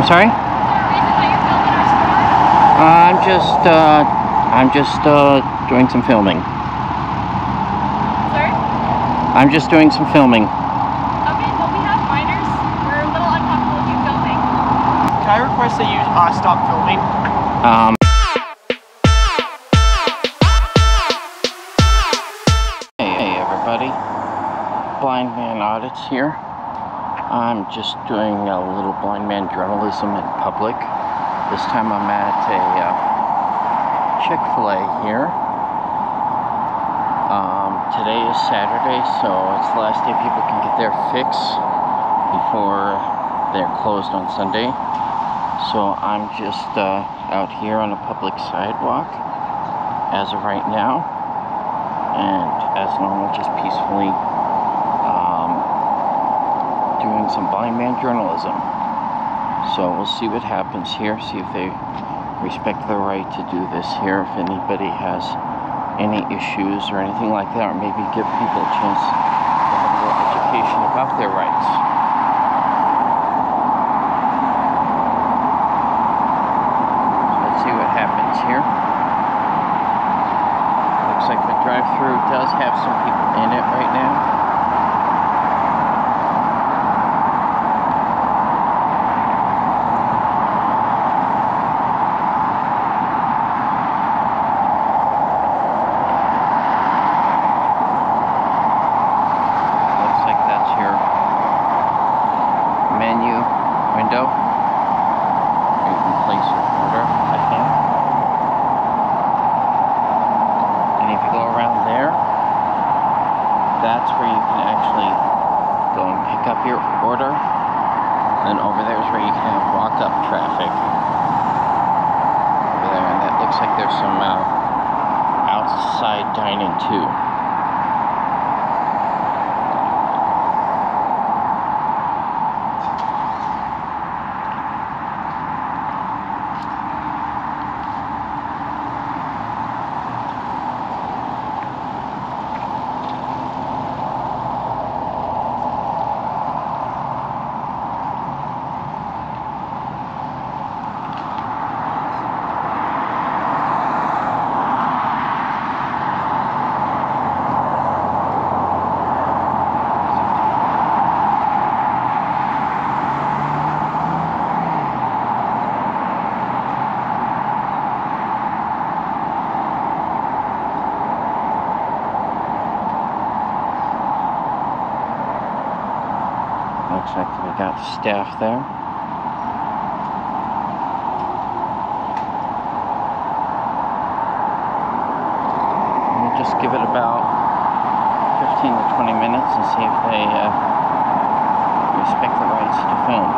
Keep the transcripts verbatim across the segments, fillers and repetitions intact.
I'm sorry? I'm just, uh, I'm just, uh, doing some filming. Sorry? I'm just doing some filming. Okay, well, we have minors. We're a little uncomfortable with you filming. Can I request that you, uh, stop filming? Um. Hey, everybody. Blind Man Audits here. I'm just doing a little blind man journalism in public. This time I'm at a uh, Chick-fil-A here. Um, today is Saturday, so it's the last day people can get their fix before they're closed on Sunday. So I'm just uh, out here on a public sidewalk as of right now. And as normal, just peacefully doing some blind man journalism. So we'll see what happens here, see if they respect the right to do this here, if anybody has any issues or anything like that, or maybe give people a chance to have a little education about their rights. So let's see what happens here. Looks like the drive-thru does have some people in it right now. Window, you can place your order, I think. And if you go around there, that's where you can actually go and pick up your order. And then over there is where you can have walk-up traffic. Over there, and that looks like there's some uh, outside dining too. Looks like we got staff there. We'll just give it about fifteen to twenty minutes and see if they uh, respect the rights to film.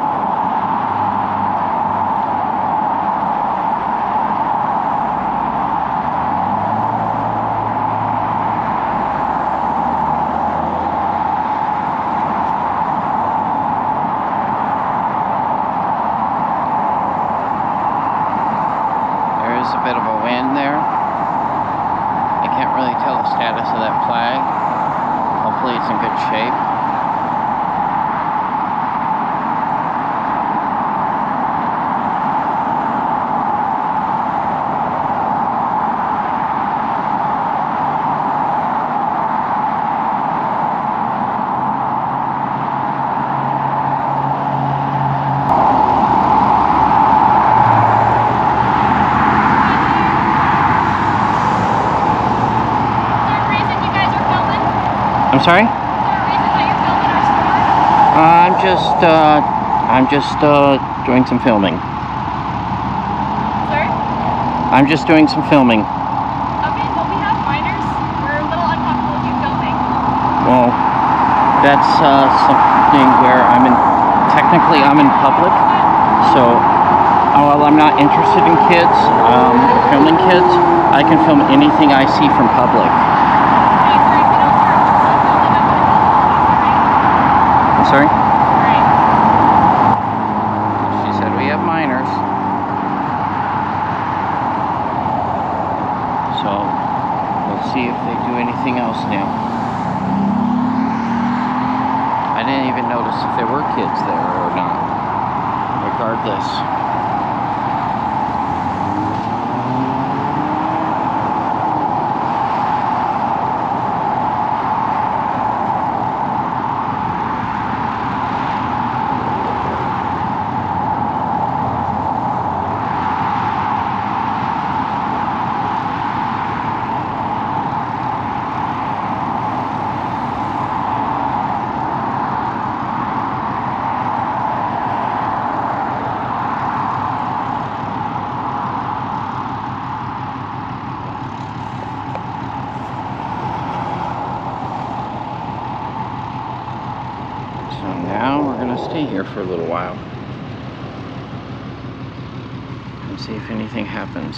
A bit of a wind there. I can't really tell the status of that flag. Hopefully it's in good shape. I'm sorry? I'm just, uh, I'm just, uh, doing some filming. Sorry? I'm just doing some filming. Okay, well, we have minors. We're a little uncomfortable with you filming. Well, that's, uh, something where I'm in, technically I'm in public, so, oh, well, I'm not interested in kids, um, filming kids. I can film anything I see from public. Sorry? Right. She said we have minors. So, we'll see if they do anything else now. I didn't even notice if there were kids there or not. They're regardless. Stay here for a little while and see if anything happens.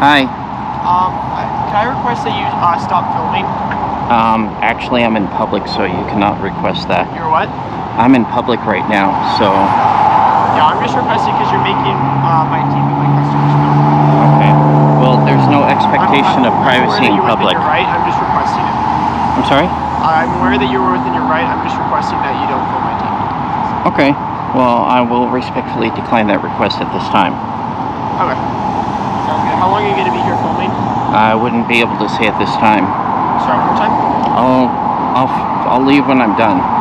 Hi. Um, can I request that you uh, stop filming? Um, actually I'm in public, so you cannot request that. You're what? I'm in public right now, so... Yeah, I'm just requesting because you're making uh, my team and my customers film. Okay. Well, there's no expectation I'm, I'm, of privacy in public. I'm aware that you're within your right, I'm just requesting it. I'm sorry? I'm aware that you were within your right, I'm just requesting that you don't film my team. Okay. Well, I will respectfully decline that request at this time. Okay. How long are you going to be here filming? I wouldn't be able to say at this time. Sorry, what time? I'll, I'll, I'll leave when I'm done.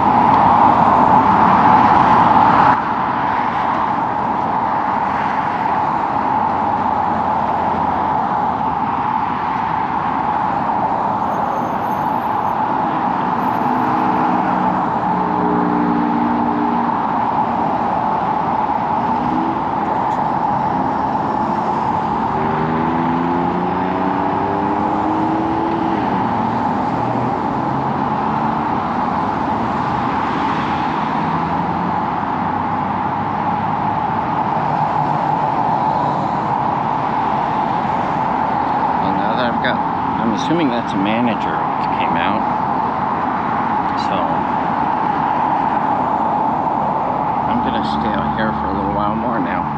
Assuming that's a manager which came out, so I'm gonna stay out here for a little while more now.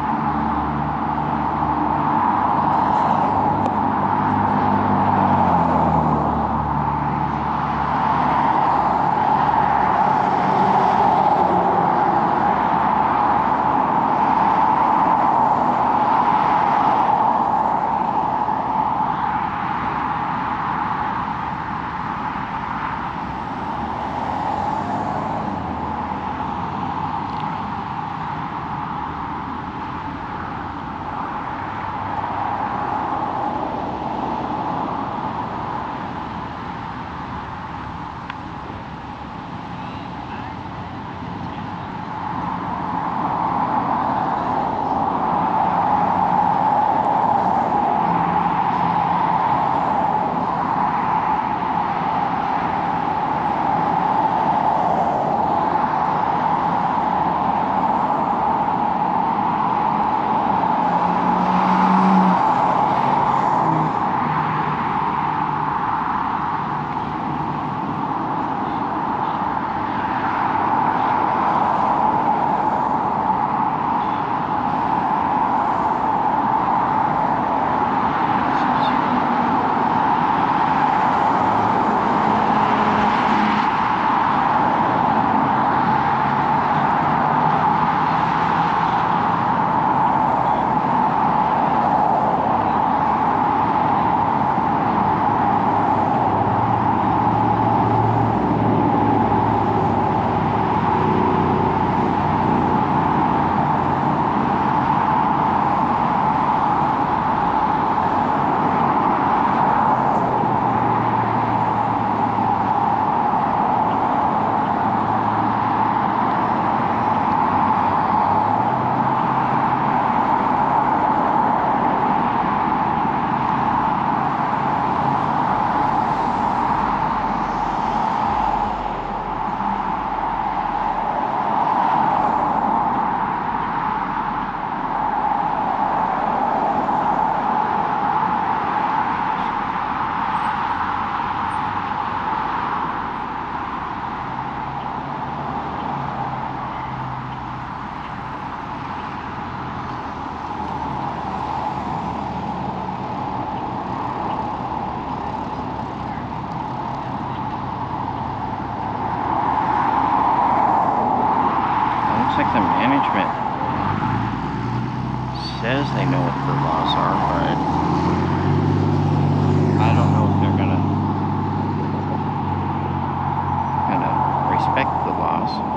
like the management says they know what their laws are, but I don't know if they're gonna gonna respect the laws.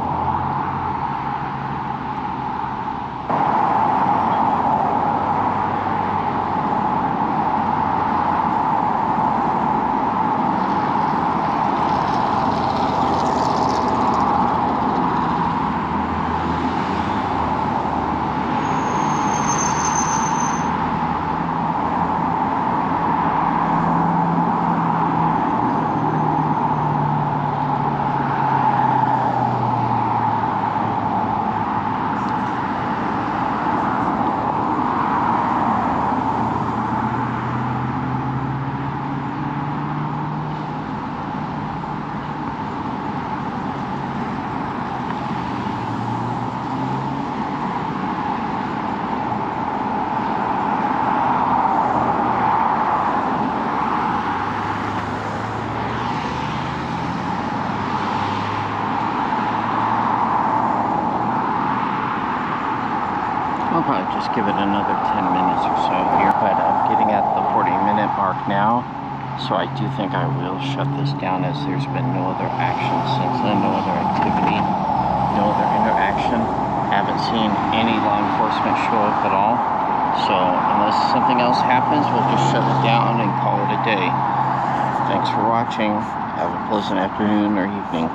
I'll just give it another ten minutes or so here, but I'm getting at the forty minute mark now, so I do think I will shut this down, as there's been no other action since then, no other activity, no other interaction. I haven't seen any law enforcement show up at all, so unless something else happens, we'll just shut it down and call it a day. Thanks for watching. Have a pleasant afternoon or evening.